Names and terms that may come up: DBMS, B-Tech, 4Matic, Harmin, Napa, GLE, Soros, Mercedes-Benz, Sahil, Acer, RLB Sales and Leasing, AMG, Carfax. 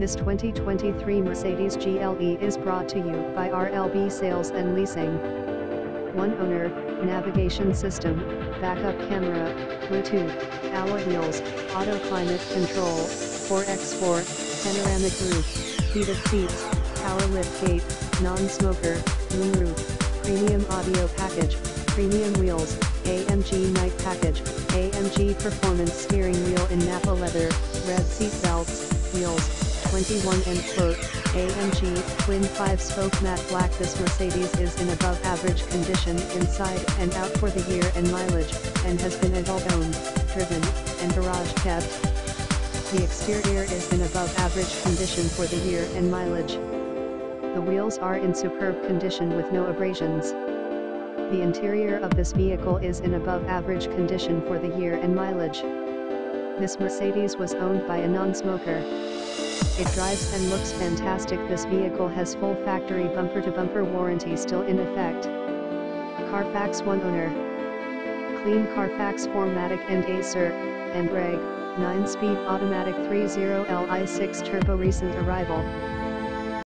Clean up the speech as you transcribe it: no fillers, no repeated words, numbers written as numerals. This 2023 Mercedes GLE is brought to you by RLB Sales and Leasing. One owner, navigation system, backup camera, Bluetooth, alloy wheels, auto climate control, 4x4, panoramic roof, heated seats, power liftgate, non-smoker, moonroof, premium audio package, premium wheels, AMG night package, AMG performance steering wheel in Napa leather, red seat belts, wheels, 21 and quote, AMG twin 5-spoke matte black. This Mercedes is in above average condition inside and out for the year and mileage, and has been adult owned, driven, and garage kept. The exterior is in above average condition for the year and mileage. The wheels are in superb condition with no abrasions. The interior of this vehicle is in above average condition for the year and mileage. This Mercedes was owned by a non-smoker. It drives and looks fantastic. This vehicle has full factory bumper-to-bumper warranty still in effect. Carfax one owner. Clean Carfax 4Matic and Acer, and Reg, 9-speed automatic 30Li6 turbo recent arrival.